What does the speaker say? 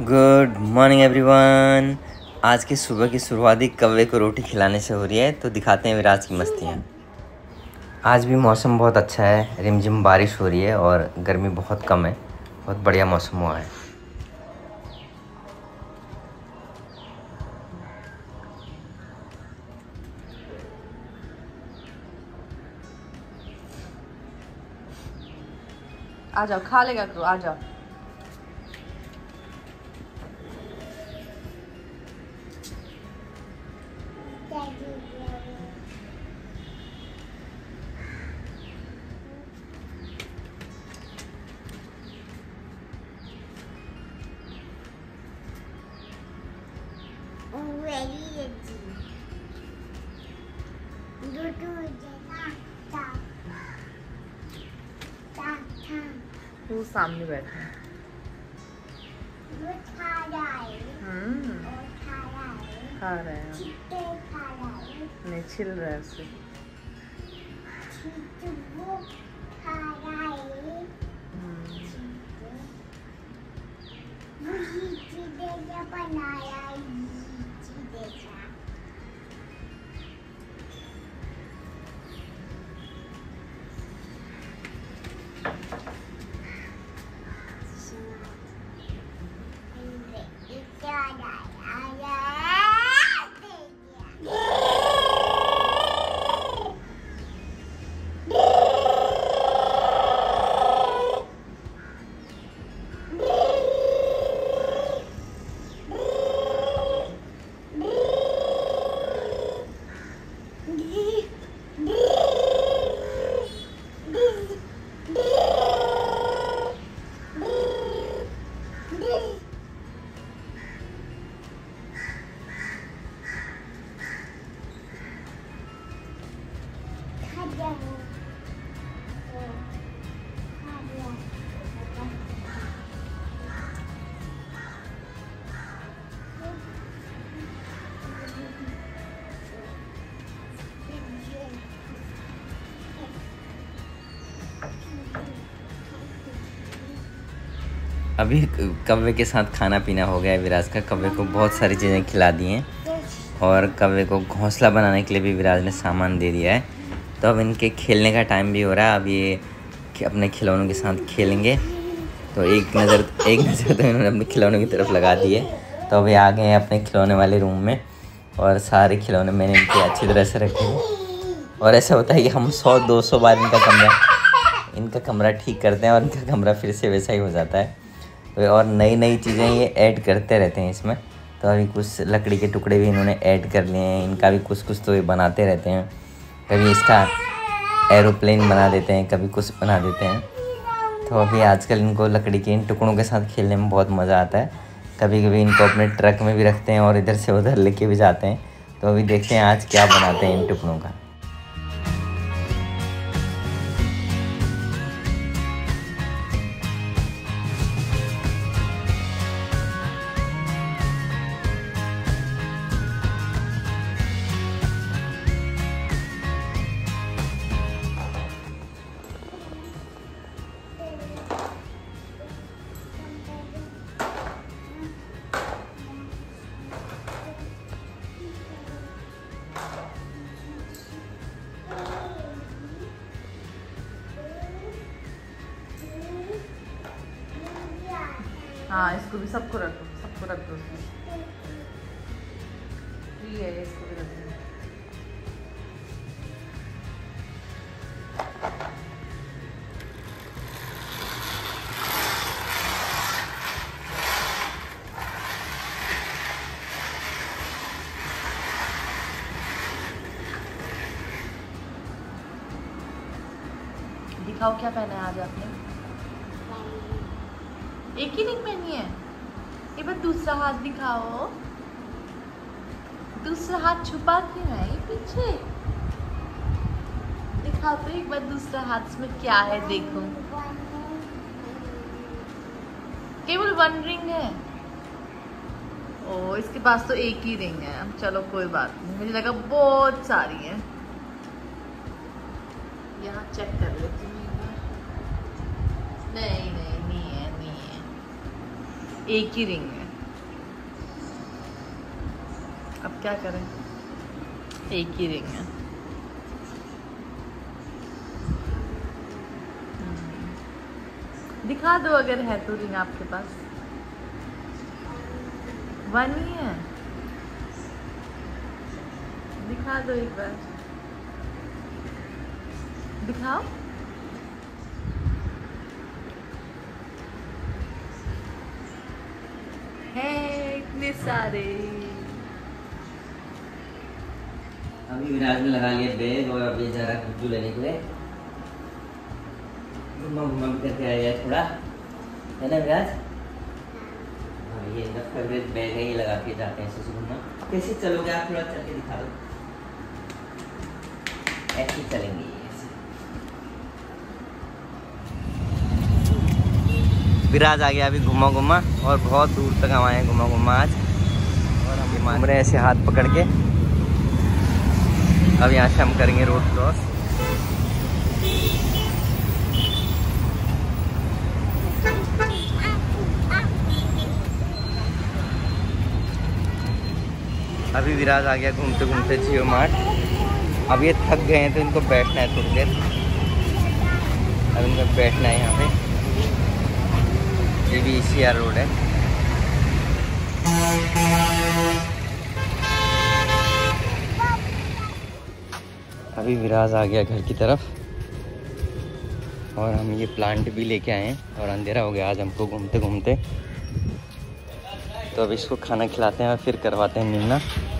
Good morning everyone. आज के सुबह की शुरुआती कव्वे को रोटी खिलाने से हो रही है, तो दिखाते हैं विराज की मस्तियाँ। आज भी मौसम बहुत अच्छा है, रिमझिम बारिश हो रही है और गर्मी बहुत कम है। बहुत बढ़िया मौसम हुआ है। आ जाओ, खा लेगा करो, आ जाओ। वो सामने बैठा है। खा रहा है, नहीं छिल रहा है उसे। अभी कव्वे के साथ खाना पीना हो गया है विराज का। कव्वे को बहुत सारी चीज़ें खिला दी हैं और कव्वे को घोंसला बनाने के लिए भी विराज ने सामान दे दिया है। तो अब इनके खेलने का टाइम भी हो रहा है। अब ये अपने खिलौनों के साथ खेलेंगे। तो एक नज़र तो इन्होंने अपने खिलौनों की तरफ लगा दी है। तो अब ये आ गए हैं अपने खिलौने वाले रूम में और सारे खिलौने मैंने इनके अच्छी तरह से रखे हैं। और ऐसा होता है कि हम 100-200 बार इनका कमरा ठीक करते हैं और इनका कमरा फिर से वैसा ही हो जाता है। और नई चीज़ें ये ऐड करते रहते हैं इसमें। तो अभी कुछ लकड़ी के टुकड़े भी इन्होंने ऐड कर लिए हैं। इनका भी कुछ तो ये बनाते रहते हैं। कभी इसका एरोप्लेन बना देते हैं, कभी कुछ बना देते हैं। तो अभी आजकल इनको लकड़ी के इन टुकड़ों के साथ खेलने में बहुत मज़ा आता है। कभी कभी इनको अपने ट्रक में भी रखते हैं और इधर से उधर लेके भी जाते हैं। तो अभी देखते हैं आज क्या बनाते हैं इन टुकड़ों का। हाँ, इसको भी सबको रख दो उसमें। ठीक है, इसको भी रख दो। दिखाओ क्या पहना है आज आपने। एक ही नहीं पहनी है। एक बार दूसरा हाथ दिखाओ। दूसरा हाथ छुपा क्यों है पीछे? दिखाओ तो एक बार दूसरा हाथ में क्या है। देखो, केवल 1 रिंग है। ओ, इसके पास तो एक ही रिंग है। चलो कोई बात नहीं, मुझे लगा बहुत सारी है। यहाँ चेक कर लेती हूँ। नहीं, एक ही रिंग है। अब क्या करें, एक ही रिंग है। दिखा दो अगर है तो रिंग आपके पास। वन ही है, दिखा दो एक बार, दिखाओ। है इतने सारे। अभी विराज ने लगा लिया बैग और अभी जा रहा कुछ लेने के लिए। मम्मी करके आया थोड़ा, है ना विराज? हाँ, ये इनका फेवरेट बैग है, ये लगा के जाते हैं सुसु घूमना। कैसे चलोगे आप? थोड़ा चल के दिखा दो। ऐसे चलेंगे, ऐसे। विराज आ गया अभी घुमा घुमा, और बहुत दूर तक हम आए घुमा घुमा आज। और हम घूम रहे हैं ऐसे हाथ पकड़ के। अब यहाँ से हम करेंगे रोड क्रॉस। अभी विराज आ गया घूमते घूमते जियो मार्ट। अब ये थक गए हैं तो इनको बैठना है थोड़ी देर। अब इनको बैठना है यहाँ पे। ये भी ईसीआर रोड है। अभी विराज आ गया घर की तरफ, और हम ये प्लांट भी लेके आए हैं। और अंधेरा हो गया आज हमको घूमते घूमते, तो अब इसको खाना खिलाते हैं और फिर करवाते हैं मिलना।